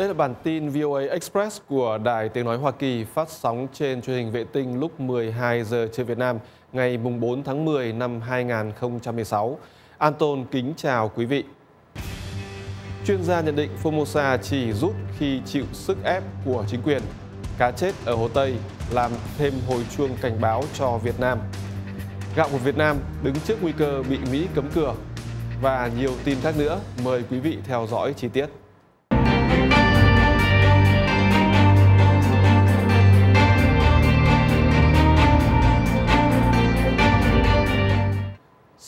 Đây là bản tin VOA Express của Đài Tiếng Nói Hoa Kỳ phát sóng trên truyền hình vệ tinh lúc 12 giờ trưa Việt Nam ngày 4 tháng 10 năm 2016. Anton kính chào quý vị. Chuyên gia nhận định Formosa chỉ rút khi chịu sức ép của chính quyền. Cá chết ở Hồ Tây làm thêm hồi chuông cảnh báo cho Việt Nam. Gạo của Việt Nam đứng trước nguy cơ bị Mỹ cấm cửa. Và nhiều tin khác nữa, mời quý vị theo dõi chi tiết.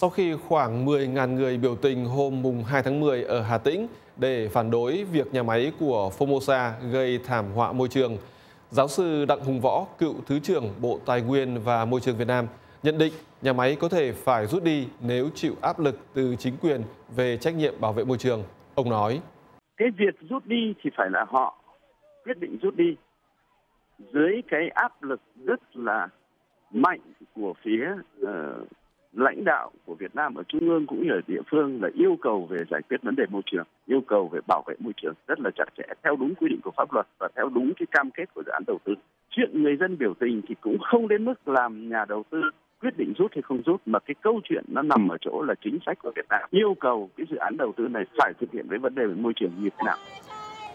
Sau khi khoảng 10.000 người biểu tình hôm mùng 2 tháng 10 ở Hà Tĩnh để phản đối việc nhà máy của Formosa gây thảm họa môi trường, giáo sư Đặng Hùng Võ, cựu Thứ trưởng Bộ Tài nguyên và Môi trường Việt Nam, nhận định nhà máy có thể phải rút đi nếu chịu áp lực từ chính quyền về trách nhiệm bảo vệ môi trường. Ông nói, cái việc rút đi thì phải là họ quyết định rút đi dưới cái áp lực rất là mạnh của phía lãnh đạo của Việt Nam ở trung ương cũng như ở địa phương, là yêu cầu về giải quyết vấn đề môi trường, yêu cầu về bảo vệ môi trường rất là chặt chẽ theo đúng quy định của pháp luật và theo đúng cái cam kết của dự án đầu tư. Chuyện người dân biểu tình thì cũng không đến mức làm nhà đầu tư quyết định rút hay không rút, mà cái câu chuyện nó nằm ở chỗ là chính sách của Việt Nam yêu cầu cái dự án đầu tư này phải thực hiện với vấn đề về môi trường như thế nào.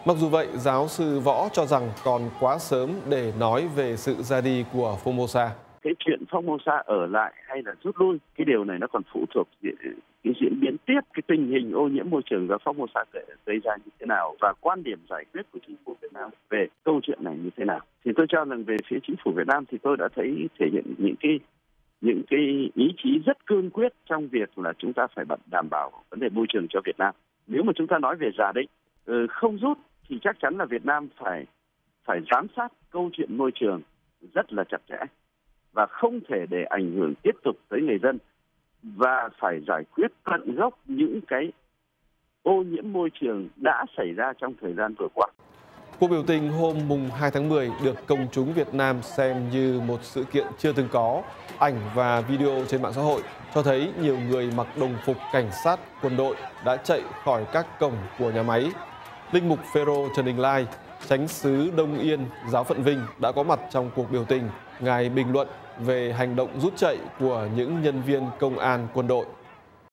Mặc dù vậy, giáo sư Võ cho rằng còn quá sớm để nói về sự ra đi của Formosa. Cái chuyện Formosa ở lại hay là rút lui, cái điều này nó còn phụ thuộc cái diễn biến tiếp, cái tình hình ô nhiễm môi trường do Formosa gây ra như thế nào và quan điểm giải quyết của chính phủ Việt Nam về câu chuyện này như thế nào. Thì tôi cho rằng về phía chính phủ Việt Nam thì tôi đã thấy thể hiện những cái ý chí rất cương quyết trong việc là chúng ta phải đảm bảo vấn đề môi trường cho Việt Nam. Nếu mà chúng ta nói về giả định không rút thì chắc chắn là Việt Nam phải giám sát câu chuyện môi trường rất là chặt chẽ và không thể để ảnh hưởng tiếp tục tới người dân, và phải giải quyết tận gốc những cái ô nhiễm môi trường đã xảy ra trong thời gian vừa qua. Cuộc biểu tình hôm mùng 2 tháng 10 được công chúng Việt Nam xem như một sự kiện chưa từng có. Ảnh và video trên mạng xã hội cho thấy nhiều người mặc đồng phục cảnh sát, quân đội đã chạy khỏi các cổng của nhà máy. Linh mục Phêrô Trần Đình Lai, Chánh xứ Đông Yên, giáo phận Vinh đã có mặt trong cuộc biểu tình. Ngài bình luận về hành động rút chạy của những nhân viên công an quân đội.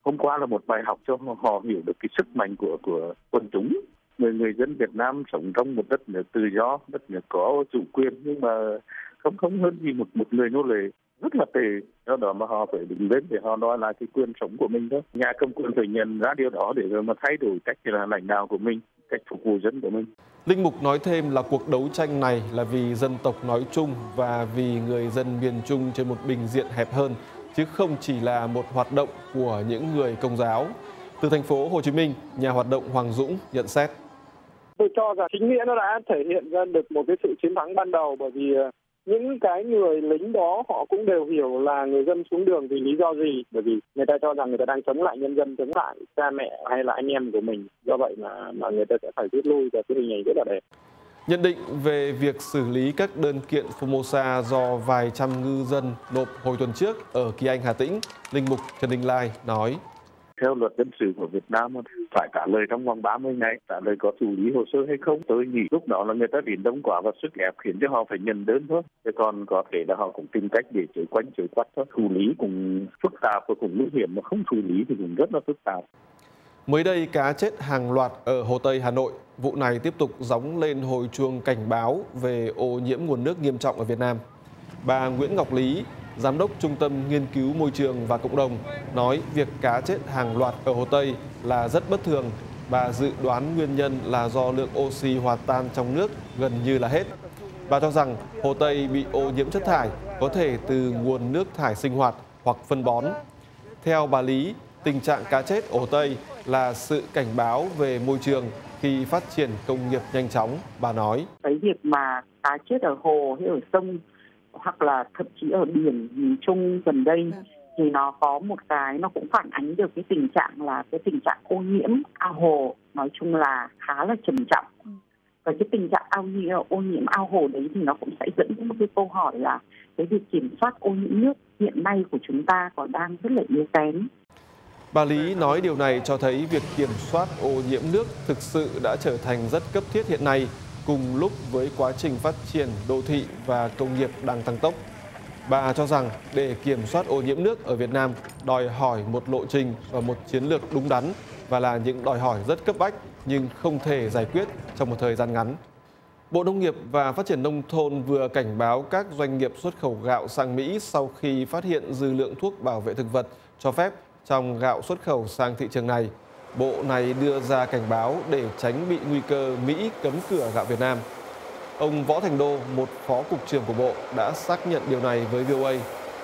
Hôm qua là một bài học cho họ hiểu được cái sức mạnh của quân chúng. Người dân Việt Nam sống trong một đất nước tự do, đất nước có chủ quyền, nhưng mà không hơn gì một người nô lệ, rất là tệ. Do đó mà họ phải đứng lên để họ đòi lại cái quyền sống của mình thôi. Nhà cầm quyền phải nhận ra điều đó để rồi mà thay đổi cách là lãnh đạo của mình, cách phục vụ dân của mình. Linh mục nói thêm là cuộc đấu tranh này là vì dân tộc nói chung và vì người dân miền Trung trên một bình diện hẹp hơn, chứ không chỉ là một hoạt động của những người Công giáo. Từ thành phố Hồ Chí Minh, nhà hoạt động Hoàng Dũng nhận xét. Tôi cho rằng chính nghĩa nó đã thể hiện ra được một cái sự chiến thắng ban đầu, bởi vì những cái người lính đó họ cũng đều hiểu là người dân xuống đường vì lý do gì, bởi vì người ta cho rằng người ta đang chống lại nhân dân, chống lại cha mẹ hay là anh em của mình, do vậy mà người ta sẽ phải rút lui, và cái hình ảnh rất là đẹp. Nhận định về việc xử lý các đơn kiện Formosa do vài trăm ngư dân nộp hồi tuần trước ở Kỳ Anh, Hà Tĩnh, Linh mục Trần Đình Lai nói. Theo luật dân sự của Việt Nam phải trả lời trong vòng 30 ngày, trả lời có xử lý hồ sơ hay không. Tôi nghĩ lúc đó là người ta bị đông quá và sức ép khiến cho họ phải nhận đơn thôi. Thế còn có thể là họ cũng tìm cách để chối quanh chối quắt thôi. Xử lý cũng phức tạp và cũng nguy hiểm, mà không xử lý thì cũng rất là phức tạp. Mới đây, cá chết hàng loạt ở Hồ Tây, Hà Nội. Vụ này tiếp tục gióng lên hồi chuông cảnh báo về ô nhiễm nguồn nước nghiêm trọng ở Việt Nam. Bà Nguyễn Ngọc Lý, Giám đốc Trung tâm Nghiên cứu Môi trường và Cộng đồng, nói việc cá chết hàng loạt ở Hồ Tây là rất bất thường. Bà dự đoán nguyên nhân là do lượng oxy hòa tan trong nước gần như là hết. Bà cho rằng Hồ Tây bị ô nhiễm chất thải, có thể từ nguồn nước thải sinh hoạt hoặc phân bón. Theo bà Lý, tình trạng cá chết ở Hồ Tây là sự cảnh báo về môi trường khi phát triển công nghiệp nhanh chóng, bà nói. Cái việc mà cá chết ở hồ hay ở sông, hoặc là thậm chí ở biển miền Trung gần đây thì nó có một cái, nó cũng phản ánh được cái tình trạng là cái tình trạng ô nhiễm ao hồ nói chung là khá là trầm trọng. Và cái tình trạng ô nhiễm ao hồ đấy thì nó cũng sẽ dẫn đến một cái câu hỏi là cái việc kiểm soát ô nhiễm nước hiện nay của chúng ta còn đang rất là yếu kém. Bà Lý nói điều này cho thấy việc kiểm soát ô nhiễm nước thực sự đã trở thành rất cấp thiết hiện nay, cùng lúc với quá trình phát triển đô thị và công nghiệp đang tăng tốc. Bà cho rằng để kiểm soát ô nhiễm nước ở Việt Nam đòi hỏi một lộ trình và một chiến lược đúng đắn và là những đòi hỏi rất cấp bách nhưng không thể giải quyết trong một thời gian ngắn. Bộ Nông nghiệp và Phát triển Nông thôn vừa cảnh báo các doanh nghiệp xuất khẩu gạo sang Mỹ sau khi phát hiện dư lượng thuốc bảo vệ thực vật cho phép trong gạo xuất khẩu sang thị trường này. Bộ này đưa ra cảnh báo để tránh bị nguy cơ Mỹ cấm cửa gạo Việt Nam. Ông Võ Thành Đô, một phó cục trưởng của Bộ, đã xác nhận điều này với VOA.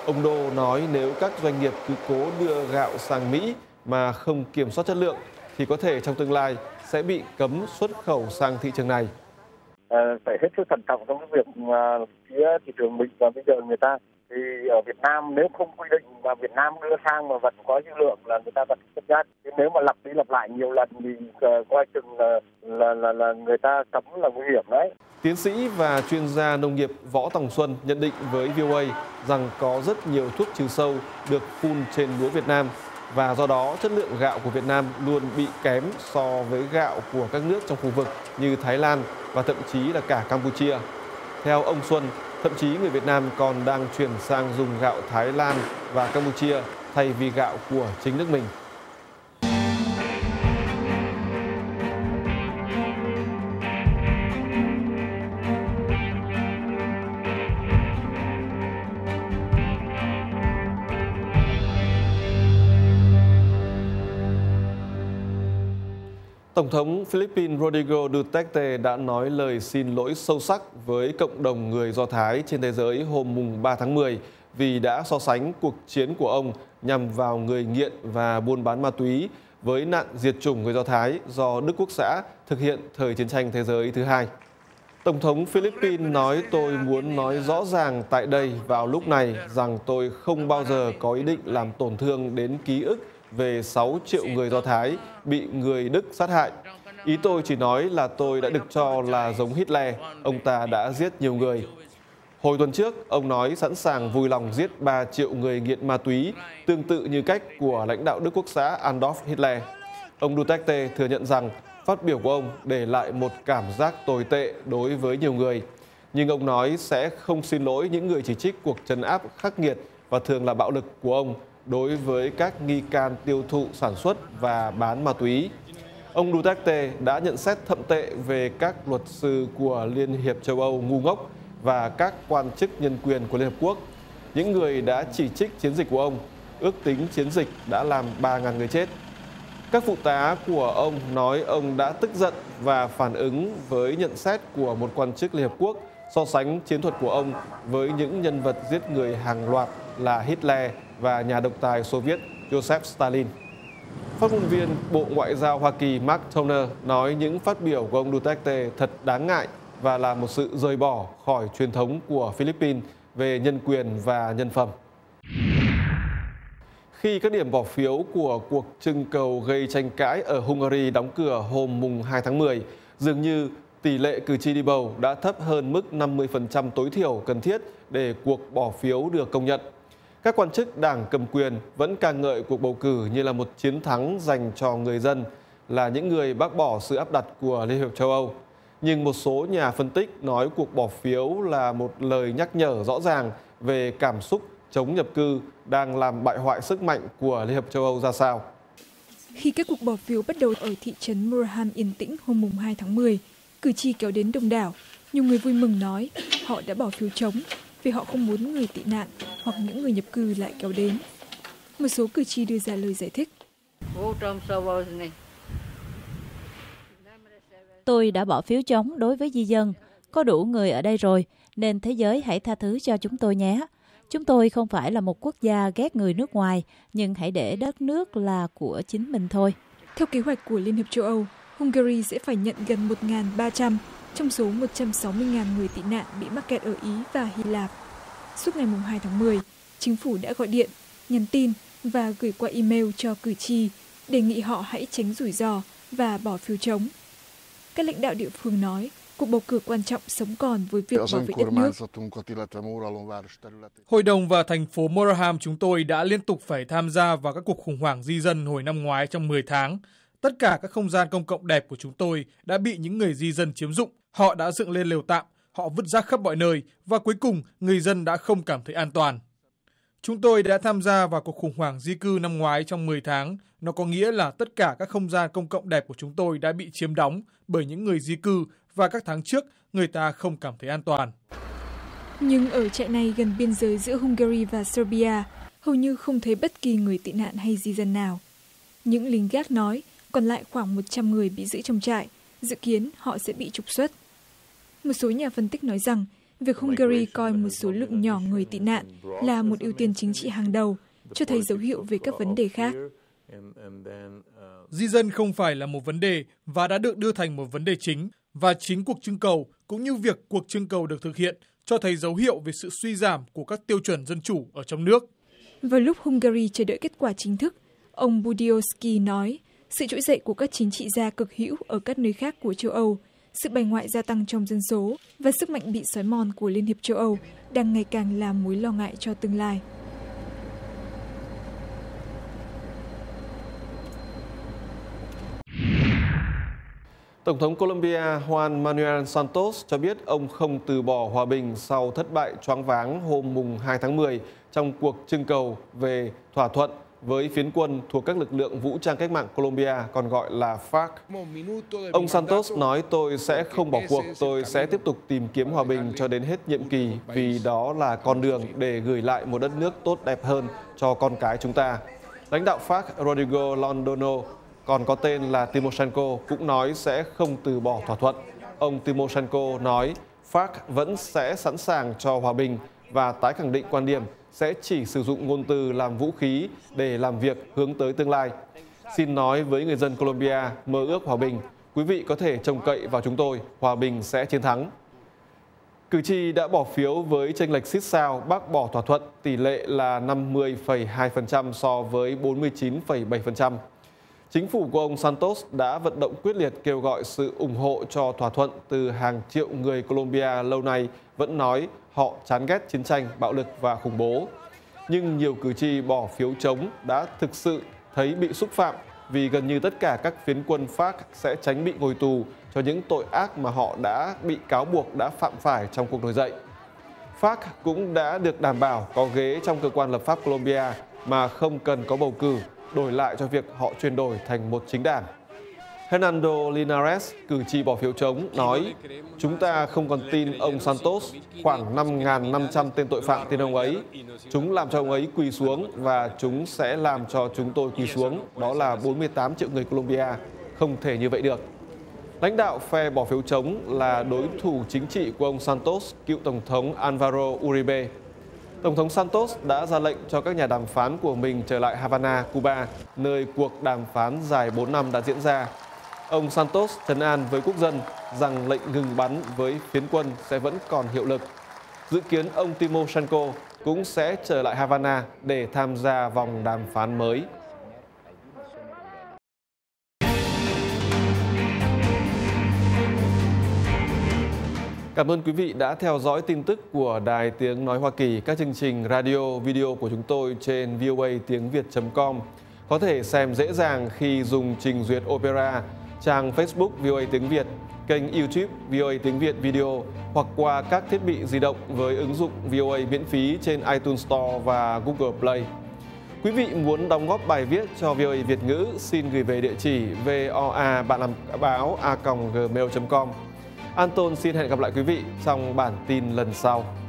Ông Đô nói nếu các doanh nghiệp cứ cố đưa gạo sang Mỹ mà không kiểm soát chất lượng thì có thể trong tương lai sẽ bị cấm xuất khẩu sang thị trường này. Phải hết sức thận trọng trong cái việc mà phía thị trường mình và bây giờ người ta thì ở Việt Nam nếu không quy định mà Việt Nam đưa sang mà vẫn có dư lượng là người ta vẫn chấp nhận. Nếu mà lặp đi lặp lại nhiều lần thì coi chừng là người ta cấm là nguy hiểm đấy. Tiến sĩ và chuyên gia nông nghiệp Võ Tòng Xuân nhận định với VOA rằng có rất nhiều thuốc trừ sâu được phun trên lúa Việt Nam và do đó chất lượng gạo của Việt Nam luôn bị kém so với gạo của các nước trong khu vực như Thái Lan và thậm chí là cả Campuchia. Theo ông Xuân, thậm chí người Việt Nam còn đang chuyển sang dùng gạo Thái Lan và Campuchia thay vì gạo của chính nước mình. Tổng thống Philippines Rodrigo Duterte đã nói lời xin lỗi sâu sắc với cộng đồng người Do Thái trên thế giới hôm 3 tháng 10 vì đã so sánh cuộc chiến của ông nhằm vào người nghiện và buôn bán ma túy với nạn diệt chủng người Do Thái do Đức Quốc xã thực hiện thời Chiến tranh Thế giới thứ hai. Tổng thống Philippines nói tôi muốn nói rõ ràng tại đây vào lúc này rằng tôi không bao giờ có ý định làm tổn thương đến ký ức về 6 triệu người Do Thái bị người Đức sát hại. Ý tôi chỉ nói là tôi đã được cho là giống Hitler, ông ta đã giết nhiều người. Hồi tuần trước, ông nói sẵn sàng vui lòng giết 3 triệu người nghiện ma túy, tương tự như cách của lãnh đạo Đức Quốc xã Adolf Hitler. Ông Duterte thừa nhận rằng phát biểu của ông để lại một cảm giác tồi tệ đối với nhiều người. Nhưng ông nói sẽ không xin lỗi những người chỉ trích cuộc trấn áp khắc nghiệt và thường là bạo lực của ông đối với các nghi can tiêu thụ sản xuất và bán ma túy. Ông Duterte đã nhận xét thậm tệ về các luật sư của Liên hiệp châu Âu ngu ngốc và các quan chức nhân quyền của Liên Hợp Quốc. Những người đã chỉ trích chiến dịch của ông, ước tính chiến dịch đã làm 3.000 người chết. Các phụ tá của ông nói ông đã tức giận và phản ứng với nhận xét của một quan chức Liên Hợp Quốc so sánh chiến thuật của ông với những nhân vật giết người hàng loạt là Hitler và nhà độc tài Xô Viết Joseph Stalin. Phát ngôn viên Bộ Ngoại giao Hoa Kỳ Mark Toner nói những phát biểu của ông Duterte thật đáng ngại và là một sự rời bỏ khỏi truyền thống của Philippines về nhân quyền và nhân phẩm. Khi các điểm bỏ phiếu của cuộc trưng cầu gây tranh cãi ở Hungary đóng cửa hôm 2 tháng 10, dường như tỷ lệ cử tri đi bầu đã thấp hơn mức 50% tối thiểu cần thiết để cuộc bỏ phiếu được công nhận. Các quan chức đảng cầm quyền vẫn ca ngợi cuộc bầu cử như là một chiến thắng dành cho người dân, là những người bác bỏ sự áp đặt của Liên hiệp châu Âu. Nhưng một số nhà phân tích nói cuộc bỏ phiếu là một lời nhắc nhở rõ ràng về cảm xúc chống nhập cư đang làm bại hoại sức mạnh của Liên hiệp châu Âu ra sao. Khi các cuộc bỏ phiếu bắt đầu ở thị trấn Murham yên tĩnh hôm 2 tháng 10, cử tri kéo đến đông đảo. Nhiều người vui mừng nói họ đã bỏ phiếu chống vì họ không muốn người tị nạn hoặc những người nhập cư lại kéo đến. Một số cử tri đưa ra lời giải thích. Tôi đã bỏ phiếu chống đối với di dân. Có đủ người ở đây rồi, nên thế giới hãy tha thứ cho chúng tôi nhé. Chúng tôi không phải là một quốc gia ghét người nước ngoài, nhưng hãy để đất nước là của chính mình thôi. Theo kế hoạch của Liên hiệp châu Âu, Hungary sẽ phải nhận gần 1.300 trong số 160.000 người tị nạn bị mắc kẹt ở Ý và Hy Lạp. Suốt ngày 2 tháng 10, chính phủ đã gọi điện, nhắn tin và gửi qua email cho cử tri, đề nghị họ hãy tránh rủi ro và bỏ phiếu chống. Các lãnh đạo địa phương nói, cuộc bầu cử quan trọng sống còn với việc bảo vệ đất nước. Hội đồng và thành phố Moraham chúng tôi đã liên tục phải tham gia vào các cuộc khủng hoảng di dân hồi năm ngoái trong 10 tháng. Tất cả các không gian công cộng đẹp của chúng tôi đã bị những người di dân chiếm dụng. Họ đã dựng lên lều tạm, họ vứt rác khắp mọi nơi và cuối cùng người dân đã không cảm thấy an toàn. Chúng tôi đã tham gia vào cuộc khủng hoảng di cư năm ngoái trong 10 tháng. Nó có nghĩa là tất cả các không gian công cộng đẹp của chúng tôi đã bị chiếm đóng bởi những người di cư và các tháng trước người ta không cảm thấy an toàn. Nhưng ở trại này gần biên giới giữa Hungary và Serbia, hầu như không thấy bất kỳ người tị nạn hay di dân nào. Những lính gác nói còn lại khoảng 100 người bị giữ trong trại, dự kiến họ sẽ bị trục xuất. Một số nhà phân tích nói rằng, việc Hungary coi một số lượng nhỏ người tị nạn là một ưu tiên chính trị hàng đầu, cho thấy dấu hiệu về các vấn đề khác. Di dân không phải là một vấn đề và đã được đưa thành một vấn đề chính, và chính cuộc trưng cầu cũng như việc cuộc trưng cầu được thực hiện cho thấy dấu hiệu về sự suy giảm của các tiêu chuẩn dân chủ ở trong nước. Vào lúc Hungary chờ đợi kết quả chính thức, ông Budyoski nói, sự trỗi dậy của các chính trị gia cực hữu ở các nơi khác của châu Âu, sự bài ngoại gia tăng trong dân số và sức mạnh bị xói mòn của Liên hiệp châu Âu đang ngày càng là mối lo ngại cho tương lai. Tổng thống Colombia Juan Manuel Santos cho biết ông không từ bỏ hòa bình sau thất bại choáng váng hôm mùng 2 tháng 10 trong cuộc trưng cầu về thỏa thuận với phiến quân thuộc các lực lượng vũ trang cách mạng Colombia, còn gọi là FARC. Ông Santos nói, tôi sẽ không bỏ cuộc, tôi sẽ tiếp tục tìm kiếm hòa bình cho đến hết nhiệm kỳ, vì đó là con đường để gửi lại một đất nước tốt đẹp hơn cho con cái chúng ta. Lãnh đạo FARC Rodrigo Londoño, còn có tên là Timochenko, cũng nói sẽ không từ bỏ thỏa thuận. Ông Timochenko nói, FARC vẫn sẽ sẵn sàng cho hòa bình và tái khẳng định quan điểm sẽ chỉ sử dụng ngôn từ làm vũ khí để làm việc hướng tới tương lai. Xin nói với người dân Colombia mơ ước hòa bình, quý vị có thể trông cậy vào chúng tôi, hòa bình sẽ chiến thắng. Cử tri đã bỏ phiếu với chênh lệch xít sao bác bỏ thỏa thuận, tỷ lệ là 50,2% so với 49,7%. Chính phủ của ông Santos đã vận động quyết liệt kêu gọi sự ủng hộ cho thỏa thuận từ hàng triệu người Colombia lâu nay vẫn nói họ chán ghét chiến tranh, bạo lực và khủng bố. Nhưng nhiều cử tri bỏ phiếu chống đã thực sự thấy bị xúc phạm vì gần như tất cả các phiến quân FARC sẽ tránh bị ngồi tù cho những tội ác mà họ đã bị cáo buộc đã phạm phải trong cuộc nổi dậy. FARC cũng đã được đảm bảo có ghế trong cơ quan lập pháp Colombia mà không cần có bầu cử, đổi lại cho việc họ chuyển đổi thành một chính đảng. Fernando Linares, cử tri bỏ phiếu chống, nói chúng ta không còn tin ông Santos, khoảng 5.500 tên tội phạm tin ông ấy. Chúng làm cho ông ấy quỳ xuống và chúng sẽ làm cho chúng tôi quỳ xuống, đó là 48 triệu người Colombia, không thể như vậy được. Lãnh đạo phe bỏ phiếu chống là đối thủ chính trị của ông Santos, cựu Tổng thống Alvaro Uribe. Tổng thống Santos đã ra lệnh cho các nhà đàm phán của mình trở lại Havana, Cuba, nơi cuộc đàm phán dài 4 năm đã diễn ra. Ông Santos trấn an với quốc dân rằng lệnh ngừng bắn với phiến quân sẽ vẫn còn hiệu lực. Dự kiến ông Timochenko cũng sẽ trở lại Havana để tham gia vòng đàm phán mới. Cảm ơn quý vị đã theo dõi tin tức của Đài Tiếng Nói Hoa Kỳ, các chương trình radio, video của chúng tôi trên voatiếngviet.com. Có thể xem dễ dàng khi dùng trình duyệt Opera, trang Facebook VOA Tiếng Việt, kênh YouTube VOA Tiếng Việt Video hoặc qua các thiết bị di động với ứng dụng VOA miễn phí trên iTunes Store và Google Play. Quý vị muốn đóng góp bài viết cho VOA Việt ngữ, xin gửi về địa chỉ voa@gmail.com. Anton xin hẹn gặp lại quý vị trong bản tin lần sau.